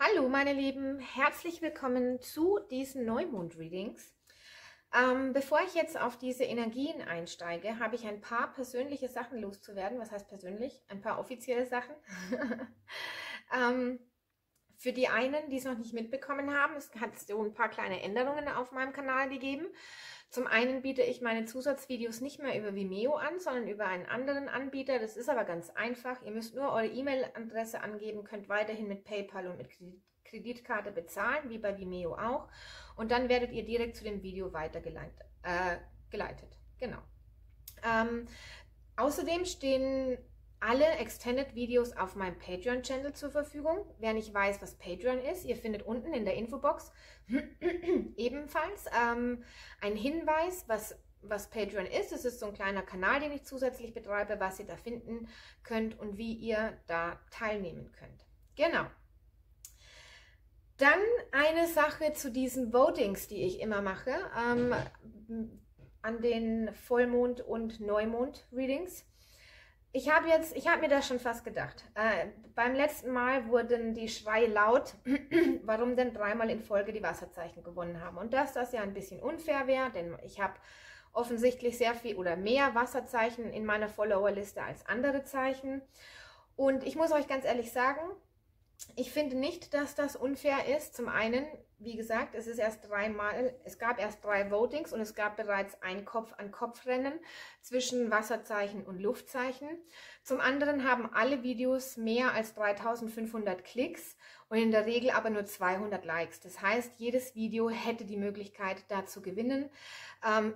Hallo meine Lieben, herzlich willkommen zu diesen Neumond-Readings. Bevor ich jetzt auf diese Energien einsteige, habe ich ein paar persönliche Sachen loszuwerden. Was heißt persönlich? Ein paar offizielle Sachen. Für die einen, die es noch nicht mitbekommen haben, es hat so ein paar kleine Änderungen auf meinem Kanal gegeben. Zum einen biete ich meine Zusatzvideos nicht mehr über Vimeo an, sondern über einen anderen Anbieter. Das ist aber ganz einfach. Ihr müsst nur eure E-Mail-Adresse angeben, könnt weiterhin mit PayPal und mit Kreditkarte bezahlen, wie bei Vimeo auch. Und dann werdet ihr direkt zu dem Video weitergeleitet. Genau. Außerdem stehen alle Extended-Videos auf meinem Patreon-Channel zur Verfügung. Wer nicht weiß, was Patreon ist, ihr findet unten in der Infobox ebenfalls einen Hinweis, was Patreon ist. Es ist so ein kleiner Kanal, den ich zusätzlich betreibe, was ihr da finden könnt und wie ihr da teilnehmen könnt. Genau. Dann eine Sache zu diesen Votings, die ich immer mache, an den Vollmond- und Neumond-Readings. Ich habe mir das schon fast gedacht. Beim letzten Mal wurden die Schreie laut, warum denn dreimal in Folge die Wasserzeichen gewonnen haben. Und dass das ja ein bisschen unfair wäre, denn ich habe offensichtlich sehr viel oder mehr Wasserzeichen in meiner Followerliste als andere Zeichen. Und ich muss euch ganz ehrlich sagen, ich finde nicht, dass das unfair ist. Zum einen, wie gesagt, es gab erst drei Votings und es gab bereits ein Kopf-an-Kopf-Rennen zwischen Wasserzeichen und Luftzeichen. Zum anderen haben alle Videos mehr als 3500 Klicks und in der Regel aber nur 200 Likes. Das heißt, jedes Video hätte die Möglichkeit, da zu gewinnen.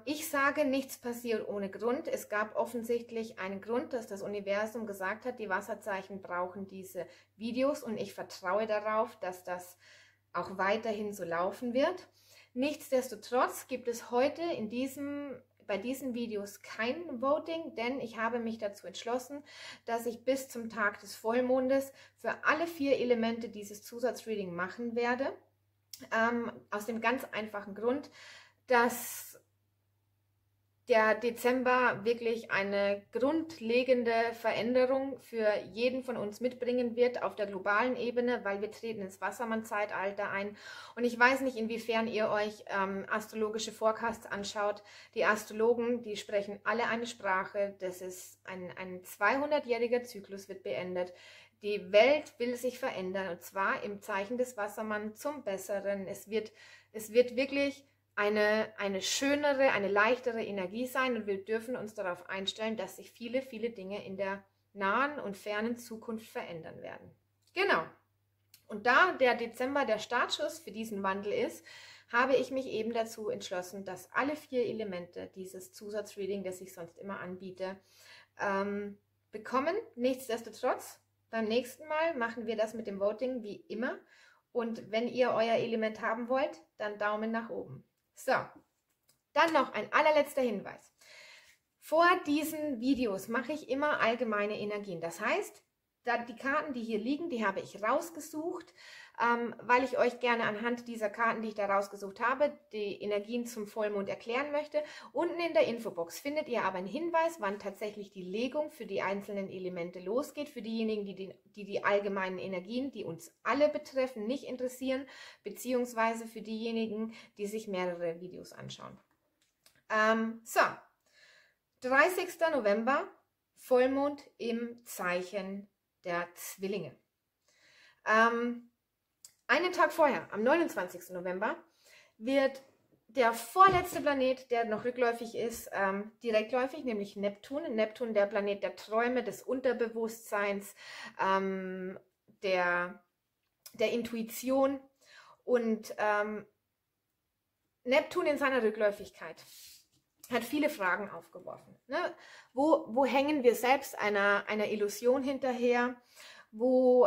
Ich sage, nichts passiert ohne Grund. Es gab offensichtlich einen Grund, dass das Universum gesagt hat, die Wasserzeichen brauchen diese Videos, und ich vertraue darauf, dass das auch weiterhin so laufen wird. Nichtsdestotrotz gibt es heute bei diesen Videos kein Voting, denn ich habe mich dazu entschlossen, dass ich bis zum Tag des Vollmondes für alle 4 Elemente dieses Zusatzreading machen werde. Aus dem ganz einfachen Grund, dass der Dezember wirklich eine grundlegende Veränderung für jeden von uns mitbringen wird auf der globalen Ebene, weil wir treten ins Wassermann-Zeitalter ein. Und ich weiß nicht, inwiefern ihr euch astrologische Forecasts anschaut. Die Astrologen, die sprechen alle eine Sprache. Das ist ein 200-jähriger Zyklus wird beendet. Die Welt will sich verändern, und zwar im Zeichen des Wassermann zum Besseren. Es wird wirklich eine schönere, eine leichtere Energie sein, und wir dürfen uns darauf einstellen, dass sich viele, viele Dinge in der nahen und fernen Zukunft verändern werden. Genau. Und da der Dezember der Startschuss für diesen Wandel ist, habe ich mich eben dazu entschlossen, dass alle 4 Elemente dieses Zusatzreading, das ich sonst immer anbiete, bekommen. Nichtsdestotrotz, beim nächsten Mal machen wir das mit dem Voting wie immer. Und wenn ihr euer Element haben wollt, dann Daumen nach oben. So, dann noch ein allerletzter Hinweis. Vor diesen Videos mache ich immer allgemeine Energien. Das heißt, die Karten, die hier liegen, die habe ich rausgesucht, weil ich euch gerne anhand dieser Karten, die ich da rausgesucht habe, die Energien zum Vollmond erklären möchte. Unten in der Infobox findet ihr aber einen Hinweis, wann tatsächlich die Legung für die einzelnen Elemente losgeht. Für diejenigen, die allgemeinen Energien, die uns alle betreffen, nicht interessieren, beziehungsweise für diejenigen, die sich mehrere Videos anschauen. 30. November, Vollmond im Zeichen der Zwillinge. Einen Tag vorher, am 29. November, wird der vorletzte Planet, der noch rückläufig ist, direktläufig, nämlich Neptun. Neptun, der Planet der Träume, des Unterbewusstseins, der Intuition, und Neptun in seiner Rückläufigkeit hat viele Fragen aufgeworfen. Ne? Wo hängen wir selbst einer Illusion hinterher? Wo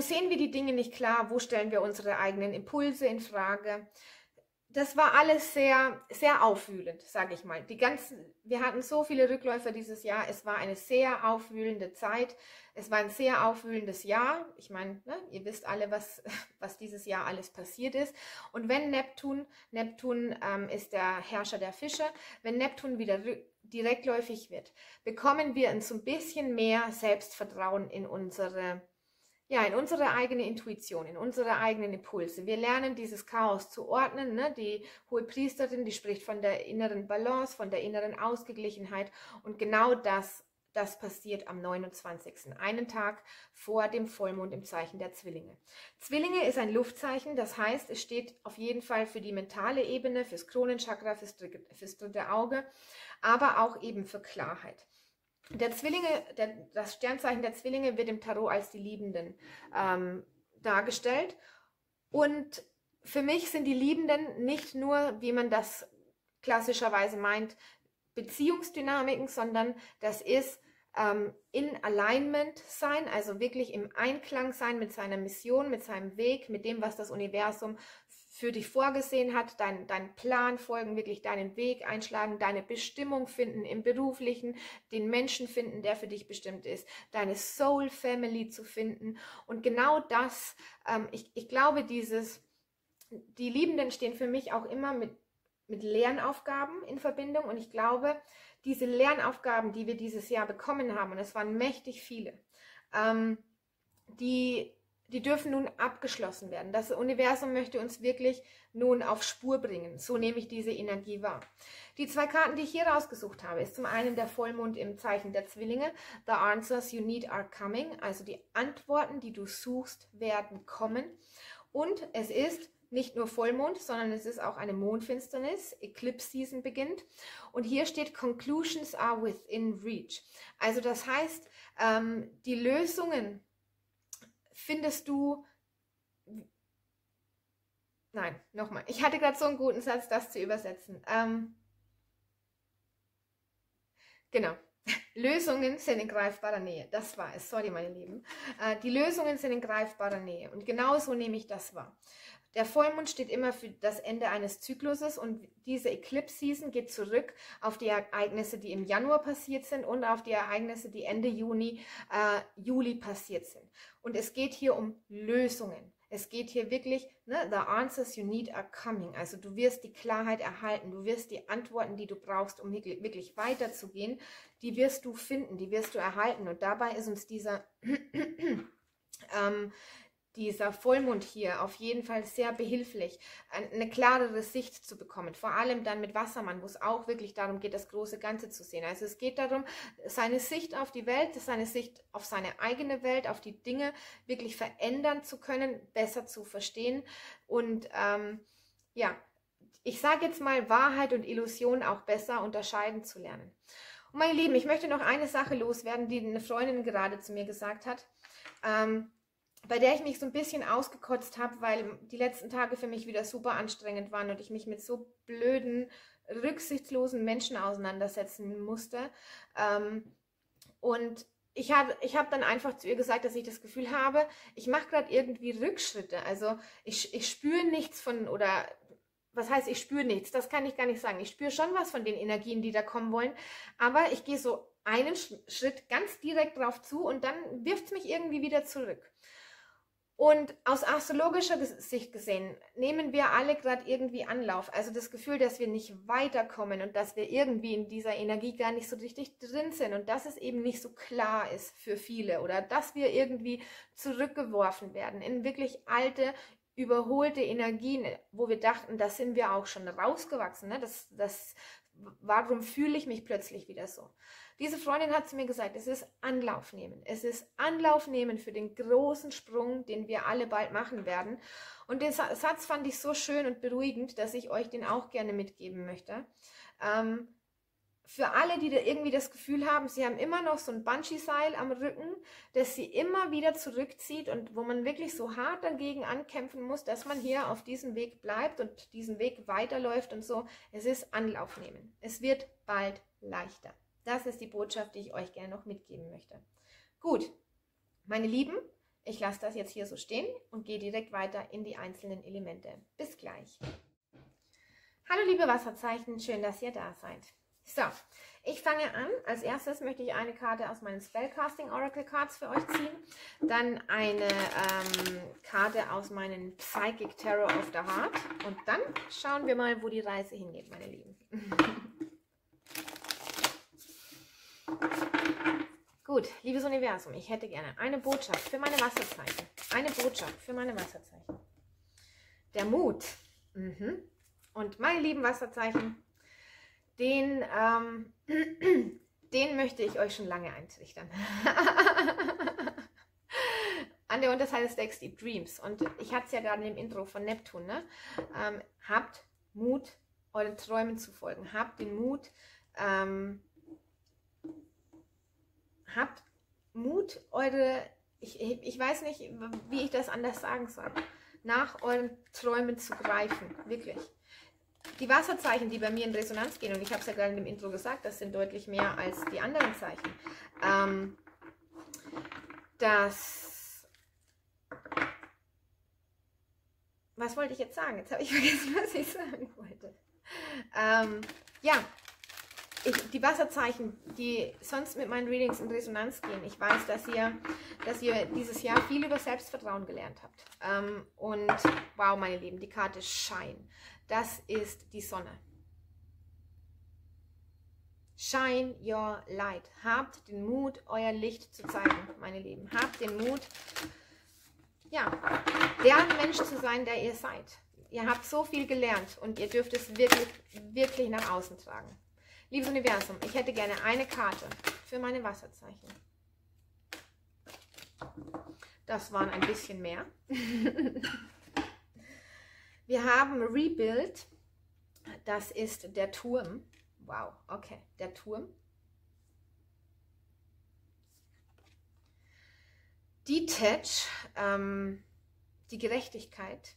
sehen wir die Dinge nicht klar? Wo stellen wir unsere eigenen Impulse in Frage? Das war alles sehr, sehr aufwühlend, sage ich mal. Wir hatten so viele Rückläufer dieses Jahr. Es war eine sehr aufwühlende Zeit. Es war ein sehr aufwühlendes Jahr. Ich meine, ne, ihr wisst alle, was dieses Jahr alles passiert ist. Und wenn Neptun ist der Herrscher der Fische, wenn Neptun wieder direktläufig wird, bekommen wir ein bisschen mehr Selbstvertrauen in unsere ja, in unsere eigene Intuition, in unsere eigenen Impulse. Wir lernen, dieses Chaos zu ordnen, ne? Die hohe Priesterin, die spricht von der inneren Balance, von der inneren Ausgeglichenheit. Und genau das passiert am 29., einen Tag vor dem Vollmond im Zeichen der Zwillinge. Zwillinge ist ein Luftzeichen, das heißt, es steht auf jeden Fall für die mentale Ebene, fürs Kronenchakra, fürs dritte Auge, aber auch eben für Klarheit. Das Sternzeichen der Zwillinge wird im Tarot als die Liebenden dargestellt. Und für mich sind die Liebenden nicht nur, wie man das klassischerweise meint, Beziehungsdynamiken, sondern das ist in Alignment sein, also wirklich im Einklang sein mit seiner Mission, mit seinem Weg, mit dem, was das Universum für dich vorgesehen hat, deinen Plan folgen, wirklich deinen Weg einschlagen, deine Bestimmung finden im Beruflichen, den Menschen finden, der für dich bestimmt ist, deine Soul Family zu finden. Und genau das, ich glaube, die Liebenden stehen für mich auch immer mit Lernaufgaben in Verbindung. Und ich glaube, diese Lernaufgaben, die wir dieses Jahr bekommen haben, und es waren mächtig viele, die dürfen nun abgeschlossen werden. Das Universum möchte uns wirklich nun auf Spur bringen. So nehme ich diese Energie wahr. Die zwei Karten, die ich hier rausgesucht habe, ist zum einen der Vollmond im Zeichen der Zwillinge. The answers you need are coming. Also die Antworten, die du suchst, werden kommen. Und es ist nicht nur Vollmond, sondern es ist auch eine Mondfinsternis. Eclipse Season beginnt. Und hier steht, Conclusions are within reach. Also das heißt, die Lösungen findest du... Nein, nochmal. Ich hatte gerade so einen guten Satz, das zu übersetzen. Genau. Lösungen sind in greifbarer Nähe. Das war es. Sorry, meine Lieben. Die Lösungen sind in greifbarer Nähe. Und genau so nehme ich das wahr. Der Vollmond steht immer für das Ende eines Zykluses und diese Eclipse-Season geht zurück auf die Ereignisse, die im Januar passiert sind und auf die Ereignisse, die Ende Juli passiert sind. Und es geht hier um Lösungen. Es geht hier wirklich, the answers you need are coming. Also du wirst die Klarheit erhalten, du wirst die Antworten, die du brauchst, um wirklich weiterzugehen, die wirst du finden, die wirst du erhalten. Und dabei ist uns dieser Vollmond hier auf jeden Fall sehr behilflich, eine klarere Sicht zu bekommen. Vor allem dann mit Wassermann, wo es auch wirklich darum geht, das große Ganze zu sehen. Also es geht darum, seine Sicht auf die Welt, seine Sicht auf seine eigene Welt, auf die Dinge wirklich verändern zu können, besser zu verstehen. Und ja, ich sage jetzt mal, Wahrheit und Illusion auch besser unterscheiden zu lernen. Und meine Lieben, ich möchte noch eine Sache loswerden, die eine Freundin gerade zu mir gesagt hat. Bei der ich mich so ein bisschen ausgekotzt habe, weil die letzten Tage für mich wieder super anstrengend waren und ich mich mit so blöden, rücksichtslosen Menschen auseinandersetzen musste. Und ich habe dann einfach zu ihr gesagt, dass ich das Gefühl habe, ich mache gerade irgendwie Rückschritte. Also ich spüre nichts von, oder was heißt, ich spüre nichts? Das kann ich gar nicht sagen. Ich spüre schon was von den Energien, die da kommen wollen, aber ich gehe so einen Schritt ganz direkt drauf zu und dann wirft es mich irgendwie wieder zurück. Und aus astrologischer Sicht gesehen nehmen wir alle gerade irgendwie Anlauf. Also das Gefühl, dass wir nicht weiterkommen und dass wir irgendwie in dieser Energie gar nicht so richtig drin sind und dass es eben nicht so klar ist für viele oder dass wir irgendwie zurückgeworfen werden in wirklich alte, überholte Energien, wo wir dachten, da sind wir auch schon rausgewachsen. Ne? Warum fühle ich mich plötzlich wieder so? Diese Freundin hat zu mir gesagt, es ist Anlauf nehmen. Es ist Anlauf nehmen für den großen Sprung, den wir alle bald machen werden. Und den Satz fand ich so schön und beruhigend, dass ich euch den auch gerne mitgeben möchte. Für alle, die da irgendwie das Gefühl haben, sie haben immer noch so ein Banshee-Seil am Rücken, das sie immer wieder zurückzieht und wo man wirklich so hart dagegen ankämpfen muss, dass man hier auf diesem Weg bleibt und diesen Weg weiterläuft und so. Es ist Anlauf nehmen. Es wird bald leichter. Das ist die Botschaft, die ich euch gerne noch mitgeben möchte. Gut, meine Lieben, ich lasse das jetzt hier so stehen und gehe direkt weiter in die einzelnen Elemente. Bis gleich. Hallo liebe Wasserzeichen, schön, dass ihr da seid. So, ich fange an. Als erstes möchte ich eine Karte aus meinen Spellcasting Oracle Cards für euch ziehen. Dann eine Karte aus meinen Psychic Terror of the Heart. Und dann schauen wir mal, wo die Reise hingeht, meine Lieben. Gut, liebes Universum, ich hätte gerne eine Botschaft für meine Wasserzeichen. Eine Botschaft für meine Wasserzeichen. Der Mut. Und meine lieben Wasserzeichen, den möchte ich euch schon lange eintrichtern. An der Unterseite des Decks die Dreams. Und ich hatte es ja gerade im Intro von Neptun. Ne? Habt Mut, euren Träumen zu folgen. Habt den Mut, ich weiß nicht, wie ich das anders sagen soll, nach euren Träumen zu greifen, wirklich. Die Wasserzeichen, die bei mir in Resonanz gehen, und ich habe es ja gerade in dem Intro gesagt, das sind deutlich mehr als die anderen Zeichen, was wollte ich jetzt sagen? Jetzt habe ich vergessen, was ich sagen wollte. Die Wasserzeichen, die sonst mit meinen Readings in Resonanz gehen, ich weiß, dass ihr dieses Jahr viel über Selbstvertrauen gelernt habt. Und wow, meine Lieben, die Karte Schein. Das ist die Sonne. Shine your light. Habt den Mut, euer Licht zu zeigen, meine Lieben. Habt den Mut, ja, der Mensch zu sein, der ihr seid. Ihr habt so viel gelernt und ihr dürft es wirklich, wirklich nach außen tragen. Liebes Universum, ich hätte gerne eine Karte für meine Wasserzeichen. Das waren ein bisschen mehr. Wir haben Rebuild. Das ist der Turm. Wow, okay, der Turm. Detach, die Gerechtigkeit.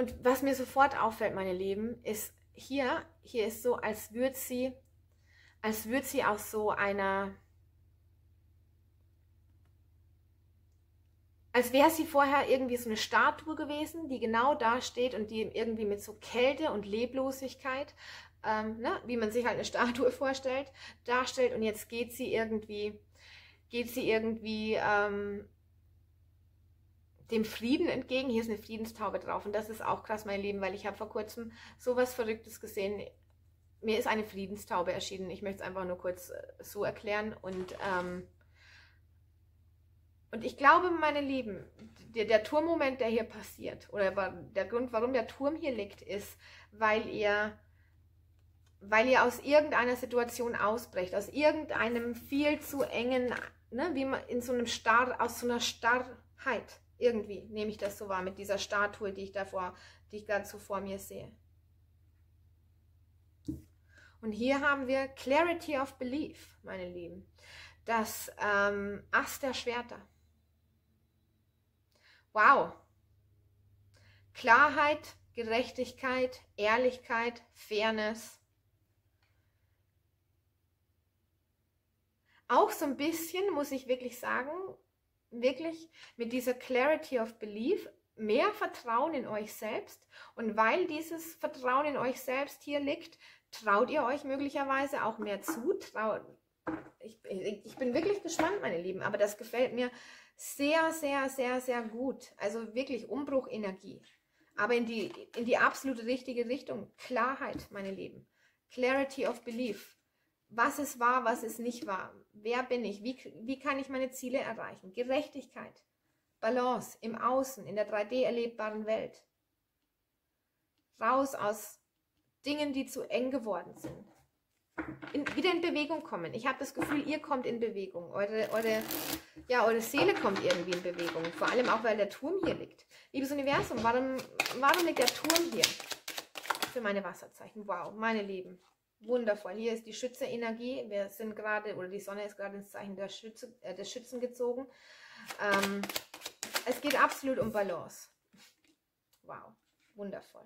Und was mir sofort auffällt, meine Lieben, ist hier ist so, als würde sie aus so einer, als wäre sie vorher irgendwie so eine Statue gewesen, die genau da steht und die irgendwie mit so Kälte und Leblosigkeit, wie man sich halt eine Statue vorstellt, darstellt, und jetzt geht sie irgendwie dem Frieden entgegen. Hier ist eine Friedenstaube drauf, und das ist auch krass, mein Lieben, weil ich habe vor kurzem sowas Verrücktes gesehen. Mir ist eine Friedenstaube erschienen. Ich möchte es einfach nur kurz so erklären, und ich glaube, meine Lieben, der Turmmoment, der hier passiert, oder der Grund, warum der Turm hier liegt, ist, weil ihr aus irgendeiner Situation ausbrecht, aus irgendeinem viel zu engen, wie man in so einem Starrheit. Irgendwie nehme ich das so wahr mit dieser Statue, die ich gerade so vor mir sehe. Und hier haben wir Clarity of Belief, meine Lieben. Das Ass der Schwerter. Wow. Klarheit, Gerechtigkeit, Ehrlichkeit, Fairness. Auch so ein bisschen, muss ich wirklich sagen, wirklich mit dieser Clarity of Belief, mehr Vertrauen in euch selbst. Und weil dieses Vertrauen in euch selbst hier liegt, traut ihr euch möglicherweise auch mehr zu. Ich bin wirklich gespannt, meine Lieben, aber das gefällt mir sehr, sehr, sehr, sehr gut. Also wirklich Umbruchenergie, aber in die absolute richtige Richtung. Klarheit, meine Lieben. Clarity of Belief. Was ist wahr, was ist nicht wahr? Wer bin ich? Wie kann ich meine Ziele erreichen? Gerechtigkeit, Balance im Außen, in der 3D erlebbaren Welt. Raus aus Dingen, die zu eng geworden sind. Wieder in Bewegung kommen. Ich habe das Gefühl, ihr kommt in Bewegung. Eure Seele kommt irgendwie in Bewegung. Vor allem auch, weil der Turm hier liegt. Liebes Universum, warum liegt der Turm hier? Für meine Wasserzeichen. Wow, meine Lieben. Wundervoll. Hier ist die Schütze-Energie. Die Sonne ist gerade ins Zeichen des Schützen gezogen. Es geht absolut um Balance. Wow, wundervoll.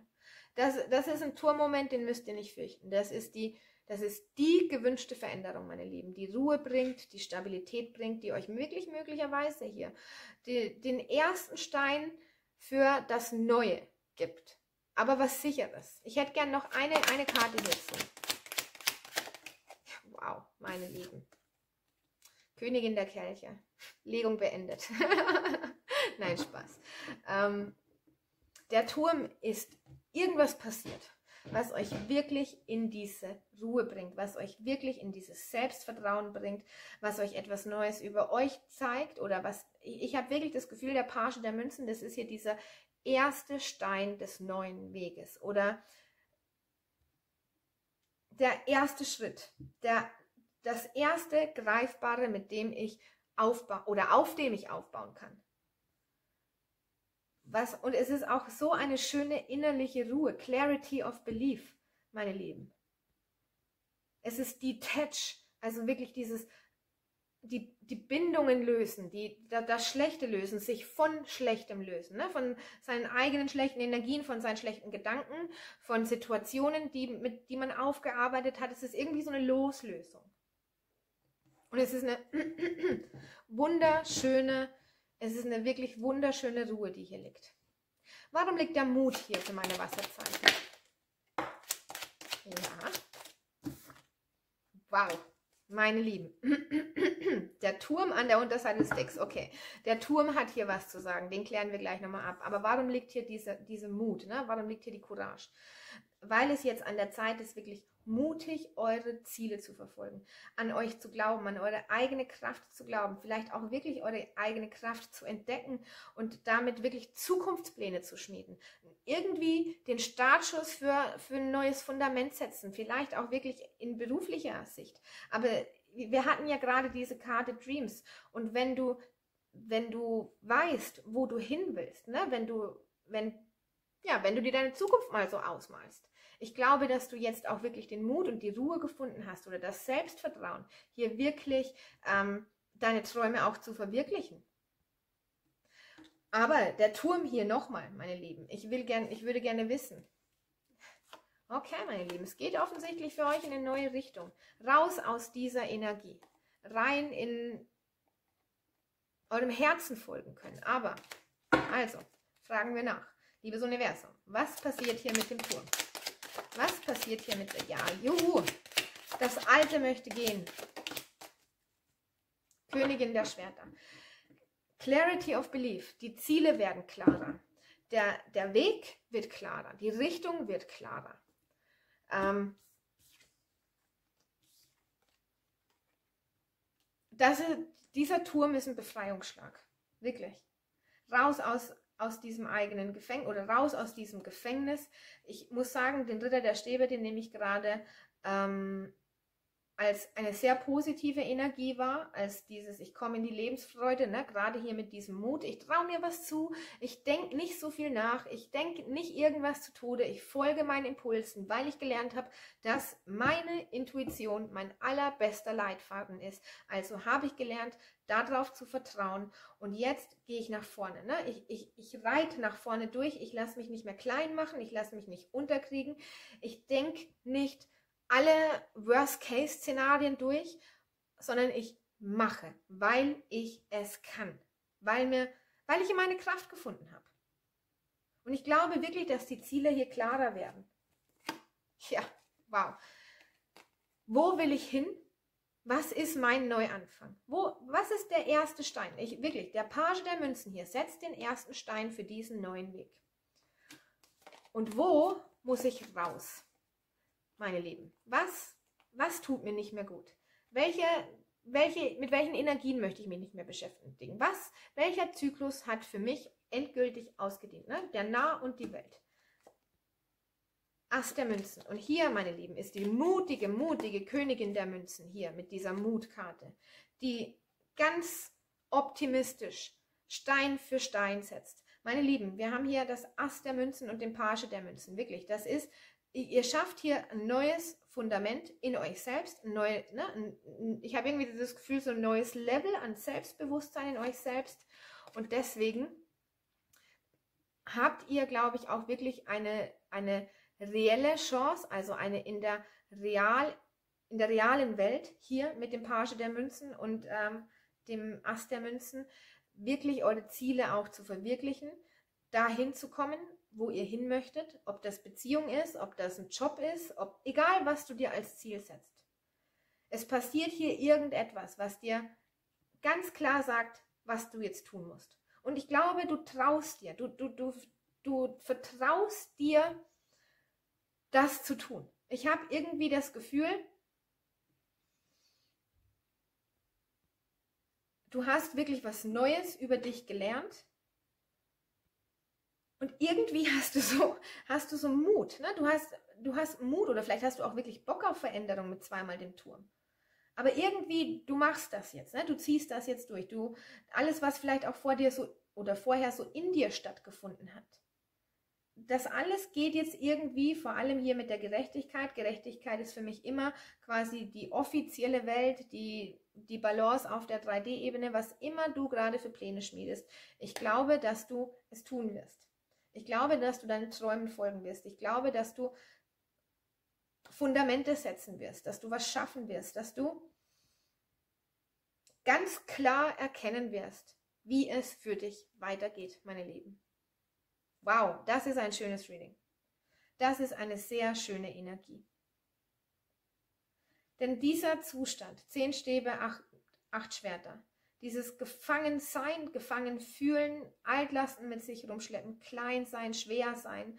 Das ist ein Turmmoment, den müsst ihr nicht fürchten. Das ist die gewünschte Veränderung, meine Lieben, die Ruhe bringt, die Stabilität bringt, die euch möglicherweise hier den ersten Stein für das Neue gibt. Aber was Sicheres. Ich hätte gern noch eine Karte hierzu. Wow, meine Lieben. Königin der Kelche. Legung beendet. Nein, Spaß. Der Turm ist irgendwas passiert. was euch wirklich in diese Ruhe bringt, was euch wirklich in dieses Selbstvertrauen bringt, was euch etwas Neues über euch zeigt oder was, ich habe wirklich das Gefühl, der Page der Münzen, das ist hier dieser erste Stein des neuen Weges oder der erste Schritt, das erste Greifbare, mit dem ich aufbauen oder auf dem ich aufbauen kann. Und es ist auch so eine schöne innerliche Ruhe, Clarity of Belief, meine Lieben. Es ist Detach, also wirklich dieses, die Bindungen lösen, das Schlechte lösen, sich von Schlechtem lösen, ne? Von seinen eigenen schlechten Energien, von seinen schlechten Gedanken, von Situationen, die man aufgearbeitet hat. Es ist irgendwie so eine Loslösung. Und es ist eine wunderschöne, es ist eine wirklich wunderschöne Ruhe, die hier liegt. Warum liegt der Mut hier für meine Wasserzeichen? Ja. Wow, meine Lieben. Der Turm an der Unterseite des Decks, okay. Der Turm hat hier was zu sagen, den klären wir gleich nochmal ab. Aber warum liegt hier diese Mut, ne? Warum liegt hier die Courage? Weil es jetzt an der Zeit ist, wirklich mutig eure Ziele zu verfolgen, an euch zu glauben, an eure eigene Kraft zu glauben, vielleicht auch wirklich eure eigene Kraft zu entdecken und damit wirklich Zukunftspläne zu schmieden. Irgendwie den Startschuss für ein neues Fundament setzen, vielleicht auch wirklich in beruflicher Sicht. Aber wir hatten ja gerade diese Karte Dreams und wenn du weißt, wo du hin willst, ne? Wenn du dir deine Zukunft mal so ausmalst. Ich glaube, dass du jetzt auch wirklich den Mut und die Ruhe gefunden hast oder das Selbstvertrauen, hier wirklich deine Träume auch zu verwirklichen. Aber der Turm hier nochmal, meine Lieben, ich würde gerne wissen. Okay, meine Lieben, es geht offensichtlich für euch in eine neue Richtung. Raus aus dieser Energie. Rein in eurem Herzen folgen können. Aber, also, fragen wir nach. Liebes Universum, was passiert hier mit dem Turm? Was passiert hier mit der... Ja, juhu! Das Alte möchte gehen. Königin der Schwerter. Clarity of Belief. Die Ziele werden klarer. Der Weg wird klarer. Die Richtung wird klarer. Dieser Turm ist ein Befreiungsschlag. Wirklich. Raus aus diesem eigenen Gefängnis oder raus aus diesem Gefängnis. Ich muss sagen, den Ritter der Stäbe, den nehme ich gerade als eine sehr positive Energie wahr, als dieses, ich komme in die Lebensfreude, ne? Gerade hier mit diesem Mut, ich traue mir was zu, ich denke nicht so viel nach, ich denke nicht irgendwas zu Tode, ich folge meinen Impulsen, weil ich gelernt habe, dass meine Intuition mein allerbester Leitfaden ist. Also habe ich gelernt, darauf zu vertrauen und jetzt gehe ich nach vorne. Ne? Ich reite nach vorne durch, ich lasse mich nicht mehr klein machen, ich lasse mich nicht unterkriegen, ich denke nicht alle Worst-Case-Szenarien durch, sondern ich mache, weil ich es kann, weil ich meine Kraft gefunden habe. Und ich glaube wirklich, dass die Ziele hier klarer werden. Ja, wow. Wo will ich hin? Was ist mein Neuanfang? Was ist der erste Stein? Wirklich, der Page der Münzen hier setzt den ersten Stein für diesen neuen Weg. Und wo muss ich raus? Meine Lieben, was tut mir nicht mehr gut? Mit welchen Energien möchte ich mich nicht mehr beschäftigen? Welcher Zyklus hat für mich endgültig ausgedient? Ne? Der Nah und die Welt. Ast der Münzen. Und hier, meine Lieben, ist die mutige Königin der Münzen hier mit dieser Mutkarte, die ganz optimistisch Stein für Stein setzt. Meine Lieben, wir haben hier das Ast der Münzen und den Page der Münzen. Wirklich, das ist... Ihr schafft hier ein neues Fundament in euch selbst. Ich habe irgendwie dieses Gefühl, so ein neues Level an Selbstbewusstsein in euch selbst. Und deswegen habt ihr, glaube ich, auch wirklich eine reelle Chance, also eine in der realen Welt hier mit dem Page der Münzen und dem Ast der Münzen, wirklich eure Ziele auch zu verwirklichen, dahin zu kommen, wo ihr hin möchtet, ob das Beziehung ist, ob das ein Job ist, egal was du dir als Ziel setzt. Es passiert hier irgendetwas, was dir ganz klar sagt, was du jetzt tun musst. Und ich glaube, du vertraust dir, das zu tun. Ich habe irgendwie das Gefühl, du hast wirklich was Neues über dich gelernt und irgendwie hast du so Mut, ne? Du hast Mut oder vielleicht hast du auch wirklich Bock auf Veränderung mit zweimal dem Turm. Aber irgendwie, du machst das jetzt, ne? Du ziehst das jetzt durch. Alles, was vielleicht auch vor dir so oder vorher so in dir stattgefunden hat. Das alles geht jetzt irgendwie, vor allem hier mit der Gerechtigkeit. Gerechtigkeit ist für mich immer quasi die offizielle Welt, die Balance auf der 3D-Ebene, was immer du gerade für Pläne schmiedest. Ich glaube, dass du es tun wirst. Ich glaube, dass du deinen Träumen folgen wirst. Ich glaube, dass du Fundamente setzen wirst, dass du was schaffen wirst, dass du ganz klar erkennen wirst, wie es für dich weitergeht, meine Lieben. Wow, das ist ein schönes Reading. Das ist eine sehr schöne Energie. Denn dieser Zustand, 10 Stäbe, 8 Schwerter, dieses Gefangensein, Gefangenfühlen, Altlasten mit sich rumschleppen, klein sein, schwer sein,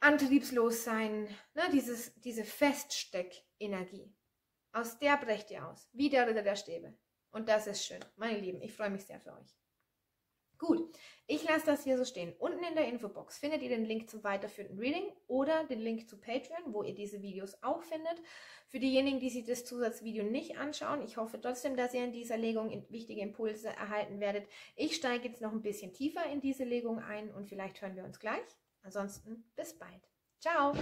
antriebslos sein, ne, diese Feststeckenergie. Aus der brecht ihr aus, wie der Ritter der Stäbe. Und das ist schön, meine Lieben, ich freue mich sehr für euch. Gut, ich lasse das hier so stehen. Unten in der Infobox findet ihr den Link zum weiterführenden Reading oder den Link zu Patreon, wo ihr diese Videos auch findet. Für diejenigen, die sich das Zusatzvideo nicht anschauen, ich hoffe trotzdem, dass ihr in dieser Legung wichtige Impulse erhalten werdet. Ich steige jetzt noch ein bisschen tiefer in diese Legung ein und vielleicht hören wir uns gleich. Ansonsten bis bald. Ciao!